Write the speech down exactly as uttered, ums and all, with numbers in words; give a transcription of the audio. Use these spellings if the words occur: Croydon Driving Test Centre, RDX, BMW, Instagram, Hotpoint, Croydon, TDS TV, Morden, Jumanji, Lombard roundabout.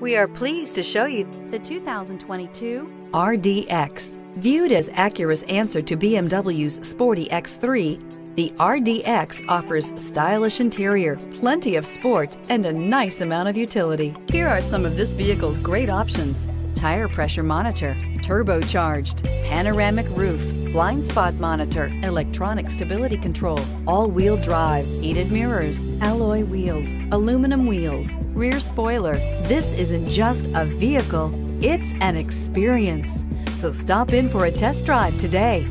We are pleased to show you the two thousand twenty-two R D X. Viewed as Acura's answer to B M W's sporty X three, the R D X offers stylish interior, plenty of sport, and a nice amount of utility. Here are some of this vehicle's great options: tire pressure monitor, turbocharged, panoramic roof, blind spot monitor, electronic stability control, all-wheel drive, heated mirrors, alloy wheels, aluminum wheels, rear spoiler. This isn't just a vehicle, it's an experience. So stop in for a test drive today.